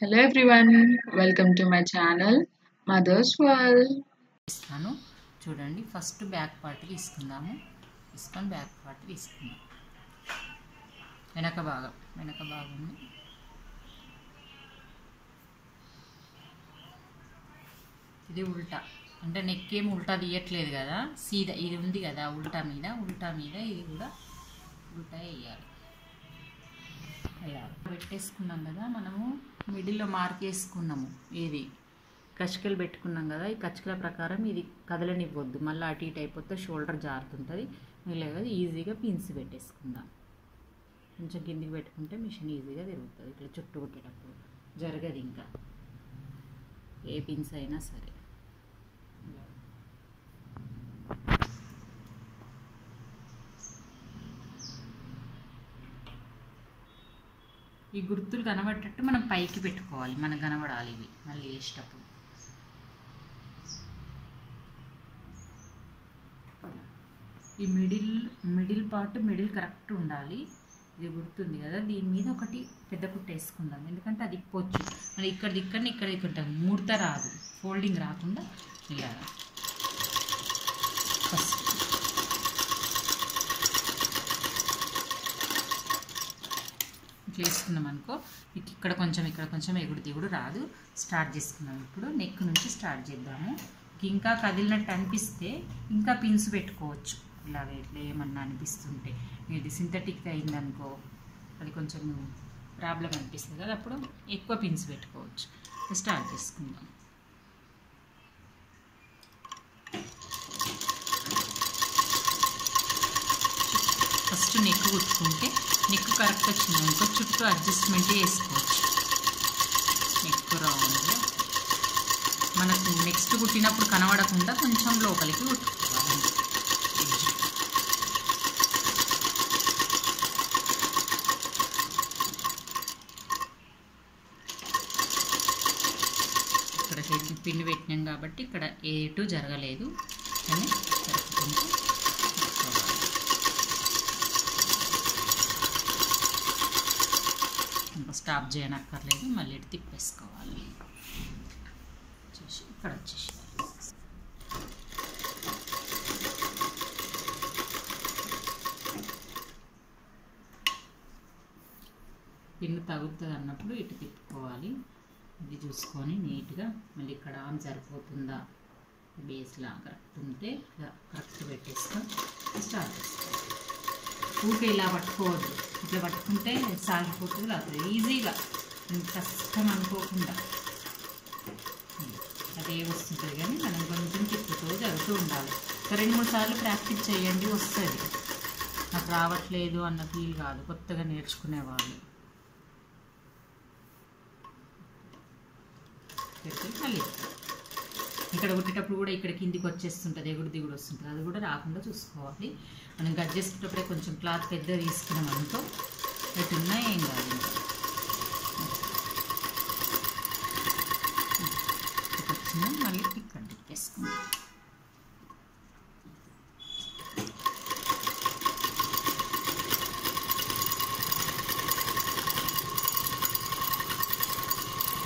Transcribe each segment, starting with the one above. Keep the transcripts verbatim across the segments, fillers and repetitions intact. Hello everyone, welcome to my channel Mother's world. इसको చూడండి first back part తీసుకుందాము. ఇస్కం back part తీసుకుందాం. వెనక భాగం వెనక భాగం ఇది ఉల్టా అంటే నెక్ ఏమ ఉల్టా తీయట్లేదు కదా, సీదా ఇది ఉంది కదా ఉల్టా మీద, ఉల్టా మీద ఇది కూడా ఉల్టా వేయాలి. అలా పెట్టేసుకున్నాం కదా మనము, మిడిల్లో మార్క్ చేసుకున్నాము. ఇది కచ్చకలు పెట్టుకున్నాం కదా, ఈ కచ్చకల ప్రకారం ఇది కదలనివ్వద్దు, మళ్ళీ అటు ఇటు అయిపోతే షోల్డర్ జారుతుంటుంది. మిగిలిన ఈజీగా పిన్స్ పెట్టేసుకుందాం. కొంచెం కిందికి పెట్టుకుంటే మిషన్ ఈజీగా తిరుగుతుంది. ఇట్లా చుట్టూ కొట్టేటప్పుడు జరగదు. ఇంకా ఏ పిన్స్ అయినా సరే ఈ గుర్తులు కనబడేటట్టు మనం పైకి పెట్టుకోవాలి, మనకు కనబడాలి. ఇవి మళ్ళీ వేసేటప్పుడు ఈ middle middle part middle correct ఉండాలి. ఇది గుర్తుంది కదా, దీని మీద ఒకటి పెద్ద కుట్ట వేసుకుందాం. ఎందుకంటే అది పొచ్చు మనం ఇక్కడ ఇక్కడ ఇక్కడ ఇక్కడ ముడత రాదు, ఫోల్డింగ్ రాకుండా ఇలా ఫస్ట్ చేసుకున్నాం అనుకో, మీకు ఇక్కడ కొంచెం ఇక్కడ కొంచెం ఎగుడు దిగుడు రాదు. స్టార్ట్ చేసుకున్నాం. ఇప్పుడు నెక్ నుంచి స్టార్ట్ చేద్దాము. ఇంకా కదిలినట్టు అనిపిస్తే ఇంకా పిన్స్ పెట్టుకోవచ్చు. ఇలాగ ఇట్లా ఏమన్నా అనిపిస్తుంటే, ఇది సింథటిక్ అయిందనుకో అది కొంచెం ప్రాబ్లం అనిపిస్తుంది కదా, అప్పుడు ఎక్కువ పిన్స్ పెట్టుకోవచ్చు. స్టార్ట్ చేసుకుందాం. ఫస్ట్ నెక్ కుట్టుకుంటే నెక్ కరెక్ట్ వచ్చింది అనుకో, చుట్టూ అడ్జస్ట్మెంట్ చేసుకోవచ్చు. నెక్ రౌండ్ మనకు నెక్స్ట్ కుట్టినప్పుడు కనబడకుండా కొంచెం లోపలికి కుట్టుకోవాలి. ఇక్కడ హెడ్ పిన్ పెట్టినాం కాబట్టి ఇక్కడ ఏటూ జరగలేదు అని జరుగుతుంది. స్టాప్ చేయనక్కర్లేదు, మళ్ళీ తిప్పేసుకోవాలి. చూసి ఇక్కడ వచ్చేసి పిన్ను తగులుతుంది అన్నప్పుడు ఇటు తిప్పుకోవాలి. ఇది చూసుకొని నీట్గా మళ్ళీ ఇక్కడ ఆమ్ సరిపోతుందా, బేస్లా కరెక్ట్ ఉంటే కరెక్ట్ పెట్టేస్తాం. స్టార్ట్ చేసుకోవాలి. ఊరికే ఇలా పట్టుకోవద్దు, ఇట్లా పట్టుకుంటే సాగిపోతుంది. అది ఈజీగా కష్టం అనుకోకుండా అదే వస్తుంటుంది, కానీ మనం కొంచెం తిప్పుతూ జరుగుతూ ఉండాలి. రెండు మూడు సార్లు ప్రాక్టీస్ చేయండి, వస్తుంది. నాకు రావట్లేదు అన్న ఫీల్ కాదు, కొత్తగా నేర్చుకునేవాళ్ళు. ఇక్కడ కుట్టేటప్పుడు కూడా ఇక్కడ కిందికి వచ్చేస్తుంటుంది, ఎగుడు దిగుడు వస్తుంటుంది, అది కూడా రాకుండా చూసుకోవాలి. మనం కట్ చేసుకునేటప్పుడే కొంచెం క్లాత్ పెద్ద తీసుకున్నాం అనుకో, ఎటున్నా ఏం కాదు. వచ్చిందా మళ్ళీ ఇక్కడ తిప్పేసుకుందాం.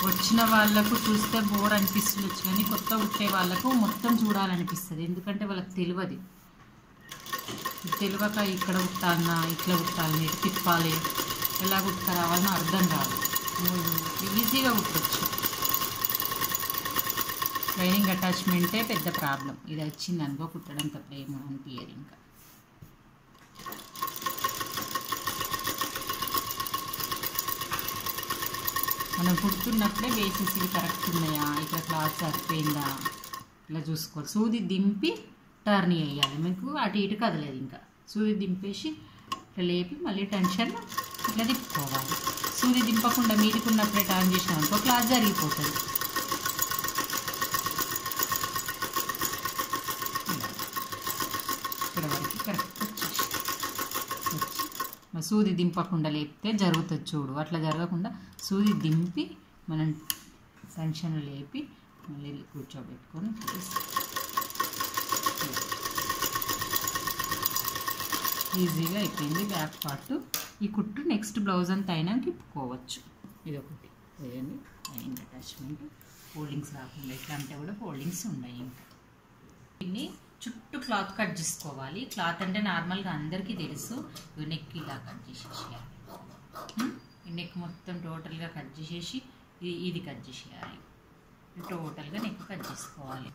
వచ్చిన వాళ్ళకు చూస్తే బోర్ అనిపిస్తుంది, కానీ కొత్త కుట్టే వాళ్ళకు మొత్తం చూడాలనిపిస్తుంది. ఎందుకంటే వాళ్ళకి తెలియదు, తెలియక ఇక్కడ కుట్టాలన్నా ఇట్లా కుట్టాలని తిప్పాలి, ఎలా కుట్టుకురావాలని అర్థం కాదు. ఈజీగా కుట్టచ్చు. ట్రైనింగ్ అటాచ్మెంటే పెద్ద ప్రాబ్లం. ఇది వచ్చింది అనుకో కుట్టడం తప్ప ఏమో అనిపించదు. ఇంకా మనం కుడుతున్నప్పుడే బేసిస్ ఇవి కరెక్ట్ ఉన్నాయా, ఇక్కడ క్లాత్ సరిపోయిందా ఇలా చూసుకోవాలి. సూది దింపి టర్న్ వేయాలి, మీకు అటు ఇటు కదలేదు. ఇంకా సూది దింపేసి ఇట్లా లేపి మళ్ళీ టెన్షన్ ఇట్లా తిప్పుకోవాలి. సూది దింపకుండా మీదికున్నప్పుడే టర్న్ చేసినా అనుకో క్లాత్ జరిగిపోతుంది. ఇక్కడ వరకు కరెక్ట్ వచ్చేసి సూది దింపకుండా లేపితే జరుగుతుంది చూడు, అట్లా జరగకుండా సూది దింపి మనం టెన్షన్ లేపి మళ్ళీ కూర్చోబెట్టుకొని ఈజీగా అయిపోయింది బ్యాక్ పార్ట్. ఈ కుట్టు నెక్స్ట్ బ్లౌజ్ అంతా అయినా తిప్పుకోవచ్చు. ఇదొకటి. చూడండి లైనింగ్ అటాచ్మెంట్ ఫోల్డింగ్స్ రాకుండా ఇట్లా అంటే కూడా ఫోల్డింగ్స్ ఉన్నాయి. ఇంకా దీన్ని చుట్టూ క్లాత్ కట్ చేసుకోవాలి. క్లాత్ అంటే నార్మల్గా అందరికీ తెలుసు. నెక్ ఇలా కట్ చేసేసేయాలి. నెక్ మొత్తం టోటల్గా కట్ చేసేసి ఇది కట్ చేసేయాలి. టోటల్గా నెక్ కట్ చేసుకోవాలి.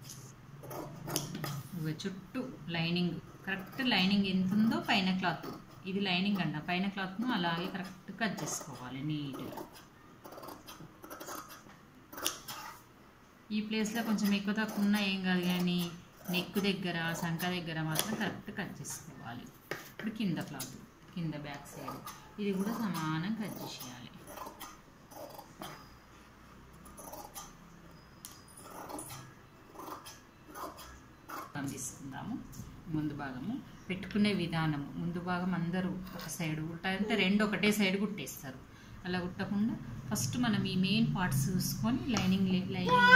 చుట్టూ లైనింగ్ కరెక్ట్ లైనింగ్ ఎంత ఉందో పైన క్లాత్ ఇది లైనింగ్ అంట. పైన క్లాత్ను అలాగే కరెక్ట్ కట్ చేసుకోవాలి నీట్గా. ఈ ప్లేస్లో కొంచెం ఎక్కువ తక్కువ ఉన్నా ఏం కాదు, కానీ నెక్ దగ్గర సంక దగ్గర మాత్రం కరెక్ట్ కట్ చేసుకోవాలి. ఇప్పుడు కింద క్లాత్ కింద బ్యాక్ సైడ్ ఇది కూడా సమానం కట్ చేసేయాలి. తీసుకుందాము ముందు భాగము పెట్టుకునే విధానము. ముందు భాగం అందరూ ఒక సైడ్ కుట్టారంటే రెండు ఒకటే సైడ్ కుట్టేస్తారు. అలా కుట్టకుండా ఫస్ట్ మనం ఈ మెయిన్ పార్ట్స్ చూసుకొని లైనింగ్ లైనింగ్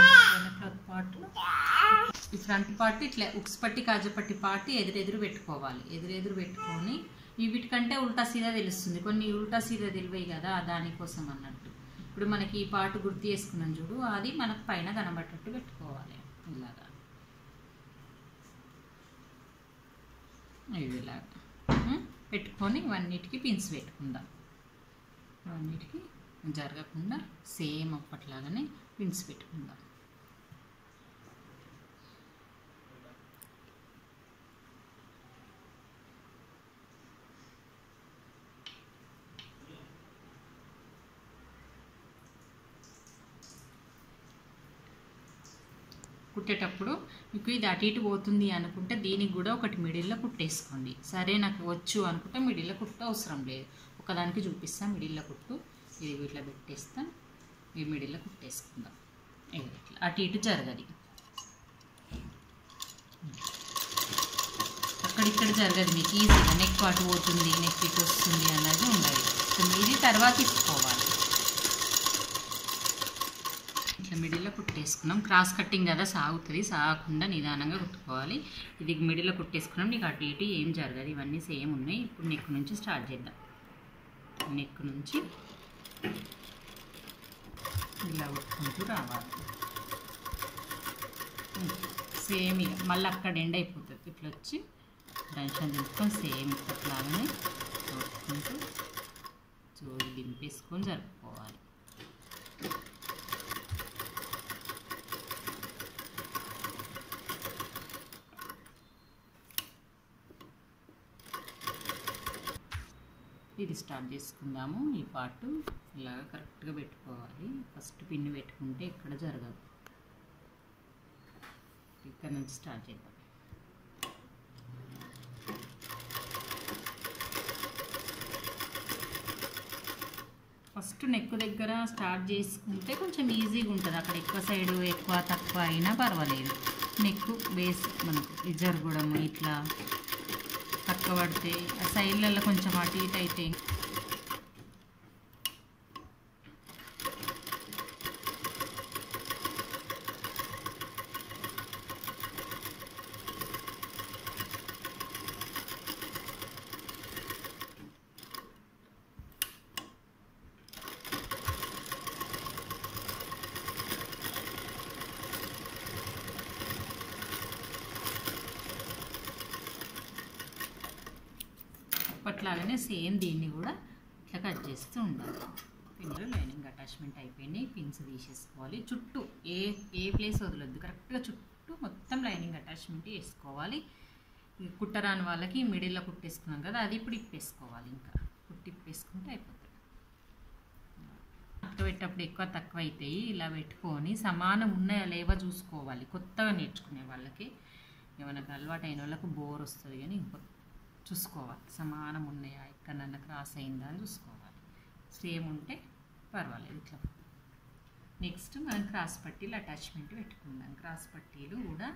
క్లాత్ పార్ట్ ఈ ఫ్రంట్ పార్ట్ ఇట్లా ఉక్స్ పట్టి కాజపట్టి పార్ట్ ఎదురెదురు పెట్టుకోవాలి. ఎదురెదురు పెట్టుకొని వీటికంటే ఉల్టా సీదా తెలుస్తుంది. కొన్ని ఉల్టా సీదా తెలివే కదా దానికోసం అన్నట్టు. ఇప్పుడు మనకి ఈ పార్ట్ గుర్తు చేసుకున్నాం చూడు, అది మనకు పైన కనబడేటట్టు పెట్టుకోవాలి. ఇలాగా ఇవి ఇలా పెట్టుకొని ఇవన్నిటికీ పిన్స్ పెట్టుకుందాం. ఇవన్నిటికీ జరగకుండా సేమ్ అప్పట్లాగానే పిన్స్ పెట్టుకుందాం. కుట్టేటప్పుడు మీకు ఇది అటు ఇటు పోతుంది అనుకుంటే దీనికి కూడా ఒకటి మిడిల్లో కుట్టేసుకోండి. సరే నాకు వచ్చు అనుకుంటే మిడిల్లో కుట్ట అవసరం లేదు. ఒకదానికి చూపిస్తాం మిడిల్లో కుట్టు. ఇది ఇట్లా పెట్టేస్తాం. ఈ మిడిల్లో కుట్టేసుకుందాం. ఇట్లా అటు ఇటు జరగదు, అక్కడిక్కడ జరగదు. మీకు ఈజీగా నెక్ అటు పోతుంది నెక్ ఇటు వస్తుంది అనేది ఉండాలి. ఇది తర్వాత ఇచ్చుకోవాలి. మిడిల్లో కుట్టేసుకున్నాం. క్రాస్ కట్టింగ్ కదా సాగుతుంది, సాగకుండా నిదానంగా కుట్టుకోవాలి. ఇది మిడిల్లో కుట్టేసుకున్నాం. నీకు అటు ఇటు ఏం జరగదు. ఇవన్నీ సేమ్ ఉన్నాయి. ఇప్పుడు నెక్ నుంచి స్టార్ట్ చేద్దాం. నెక్ నుంచి ఇలా కుట్టుకుంటూ రావాలి. సేమ్ ఇలా మళ్ళీ అక్కడ ఎండ్ అయిపోతుంది. ఇట్లా వచ్చి టెన్షన్ దింపుకొని సేమ్ ఇప్పట్లాగానే కుట్టుకుంటూ జోలు దింపేసుకొని జరుపుకోవాలి. ఇది స్టార్ట్ చేసుకుందాము. ఈ పార్ట్ ఇలాగ కరెక్ట్గా పెట్టుకోవాలి. ఫస్ట్ పిన్ను పెట్టుకుంటే ఇక్కడ జరగదు. ఇక్కడ నుంచి స్టార్ట్ చేద్దాం. ఫస్ట్ నెక్ దగ్గర స్టార్ట్ చేసుకుంటే కొంచెం ఈజీగా ఉంటుంది. అక్కడ ఎక్కువ సైడు ఎక్కువ తక్కువ అయినా పర్వాలేదు. నెక్ బేస్ మనకు జరగడము ఇట్లా తక్కువ పడితే ఆ సైడ్లలో కొంచెం అటు ఇటు అయితే అట్లాగనే సేమ్ దీన్ని కూడా ఇట్లా కట్ చేస్తూ ఉండాలి. పిన్నులు లైనింగ్ అటాచ్మెంట్ అయిపోయినాయి. పిన్స్ తీసేసుకోవాలి. చుట్టూ ఏ ఏ ప్లేస్ వదలొద్దు. కరెక్ట్గా చుట్టూ మొత్తం లైనింగ్ అటాచ్మెంట్ వేసుకోవాలి. కుట్టరాని వాళ్ళకి మిడిల్లో కుట్టేసుకున్నాం కదా, అది ఇప్పుడు ఇప్పేసుకోవాలి. ఇంకా కుట్టి ఇప్పేసుకుంటే అయిపోతుంది. అక్క పెట్టేటప్పుడు ఎక్కువ తక్కువ అవుతాయి. ఇలా పెట్టుకొని సమానం ఉన్నాయా లేవా చూసుకోవాలి. కొత్తగా నేర్చుకునే వాళ్ళకి, మనకు అలవాటు అయిన వాళ్ళకు బోర్ వస్తుంది, కానీ ఇంకొక చూసుకోవాలి సమానం ఉన్నాయా, ఎక్కడన్నా క్రాస్ అయిందా అని చూసుకోవాలి. సేమ్ ఉంటే పర్వాలేదు. ఇట్లా నెక్స్ట్ మనం క్రాస్ పట్టీలు అటాచ్మెంట్ పెట్టుకుందాం. క్రాస్ పట్టీలు కూడా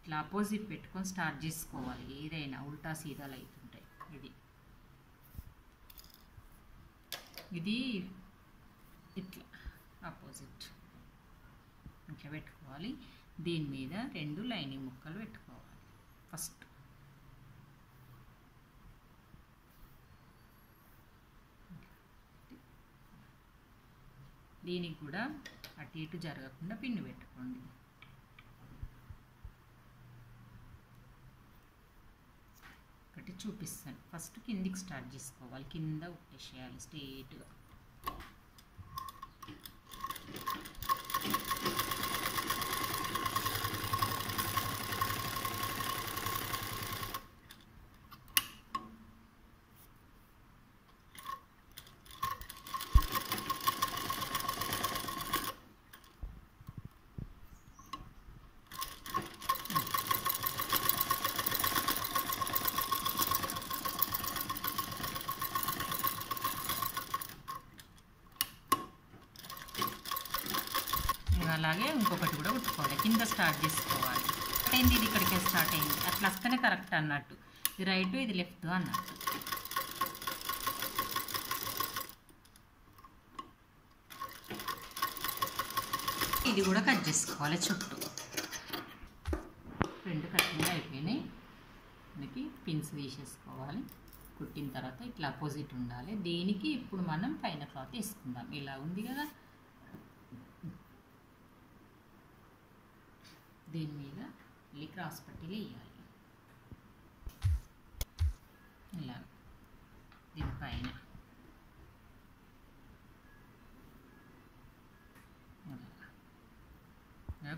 ఇట్లా ఆపోజిట్ పెట్టుకొని స్టార్ట్ చేసుకోవాలి. ఏదైనా ఉల్టా సీదాలు అవుతుంటాయి. ఇది ఇది ఇట్లా ఆపోజిట్ ఇట్లా పెట్టుకోవాలి. దీని మీద రెండు లైనింగ్ ముక్కలు పెట్టుకోవాలి. ఫస్ట్ ఈ దీనికి కూడా అటు ఇటు జరగకుండా పిన్ పెట్టుకోండి. ఒకటి చూపిస్తాను. ఫస్ట్ కిందికి స్టార్ట్ చేసుకోవాలి, కింద ఉట్టేసేయాలి స్ట్రెయిట్గా. అలాగే ఇంకొకటి కూడా ఉట్టుకోవాలి, కింద స్టార్ట్ చేసుకోవాలి. అయింది, ఇది ఇక్కడికే స్టార్ట్ అయింది. అట్లా వస్తేనే కరెక్ట్ అన్నట్టు, ఇది రైట్ ఇది లెఫ్ట్ అన్నట్టు. ఇది కూడా కట్ చేసుకోవాలి చుట్టూ. రెండు కట్టింగ్ అయిపోయినాయి మనకి. పిన్స్ వేసేసుకోవాలి, కుట్టిన తర్వాత ఇట్లా అపోజిట్ ఉండాలి. దీనికి ఇప్పుడు మనం పైన క్లాత్ వేసుకుందాం. ఇలా ఉంది కదా, దీని మీద మళ్ళీ క్రాస్ పట్టీలు వేయాలి. ఇలా దీనిపైన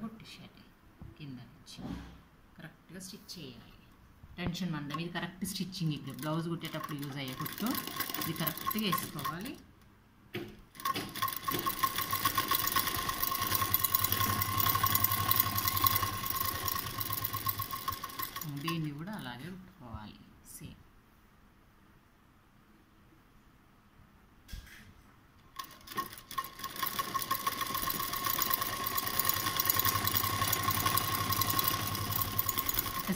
కుట్టించాలి, కింద నుంచి కరెక్ట్గా స్టిచ్ చేయాలి. టెన్షన్ మందం, ఇది కరెక్ట్ స్టిచ్చింగ్. ఇది బ్లౌజ్ కుట్టేటప్పుడు యూజ్ అయ్యే కుట్టు, ఇది కరెక్ట్గా వేసుకోవాలి. దీన్ని కూడా అలాగే కుట్టుకోవాలి సేమ్.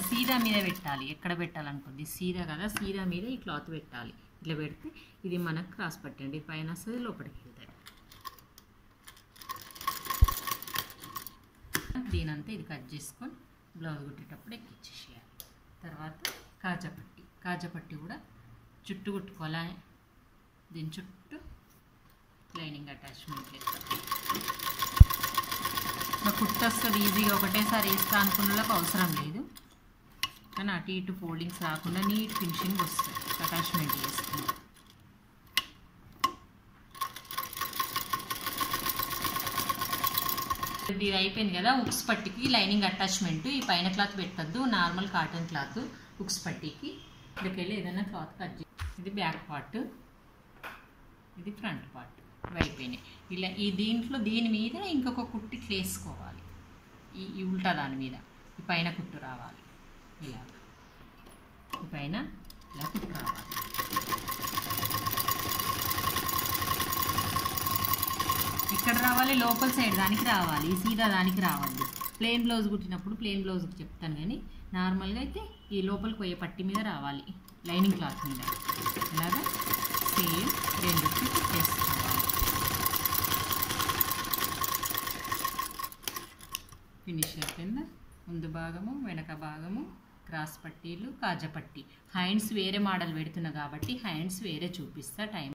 సీదా మీద పెట్టాలి. ఎక్కడ పెట్టాలనుకుంది, సీదా కదా, సీదా మీద ఈ క్లాత్ పెట్టాలి. ఇట్లా పెడితే ఇది మనకు క్రాస్ పట్టండి, పైన వస్తుంది లోపలికి వెళ్తాయి. దీనంతా ఇది కట్ చేసుకొని బ్లౌజ్ కుట్టేటప్పుడు ఎక్కిచ్చేసేయాలి. తర్వాత కాజపట్టి, కాజపట్టి కూడా చుట్టూ కుట్టుకోవాలి. దీని చుట్టూ లైనింగ్ అటాచ్మెంట్ వేస్తాం. కుట్టు వస్తుంది ఈజీగా, ఒకటేసారి వేస్తా అనుకున్నకు అవసరం లేదు. కానీ అటు ఇటు ఫోల్డింగ్స్ రాకుండా నీట్ ఫినిషింగ్ వస్తుంది అటాచ్మెంట్ వేస్తుంది. ఇది అయిపోయింది కదా. ఉక్స్ పట్టికి లైనింగ్ అటాచ్మెంట్, ఈ పైన క్లాత్ పెట్టద్దు, నార్మల్ కాటన్ క్లాత్ ఉక్స్ పట్టికి. ఇక్కడికెళ్ళి ఏదైనా క్లాత్ కట్ చేయాలి. ఇది బ్యాక్ పార్ట్, ఇది ఫ్రంట్ పార్ట్ అయిపోయినాయి. ఇలా ఈ దీంట్లో దీని మీద ఇంకొక కుట్టి వేసుకోవాలి. ఈ ఈ ఉల్టా దాని మీద ఈ పైన కుట్టు రావాలి. ఇలా ఈ పైన ఇలా కుట్టు రావాలి. ఇక్కడ రావాలి, లోపల సైడ్ దానికి రావాలి, సీదా దానికి రావద్దు. ప్లెయిన్ బ్లౌజ్ కుట్టినప్పుడు ప్లెయిన్ బ్లౌజ్కి చెప్తాను, కానీ నార్మల్గా అయితే ఈ లోపలికి పోయే పట్టి మీద రావాలి, లైనింగ్ క్లాత్ మీద. ఇలాగా సేమ్ రెండు వేసుకోవాలి. ఫినిష్ అయిపోయిందా. ముందు భాగము, వెనక భాగము, క్రాస్ పట్టీలు, కాజపట్టి. హ్యాండ్స్ వేరే మోడల్ పెడుతున్నా కాబట్టి హ్యాండ్స్ వేరే చూపిస్తా టైం.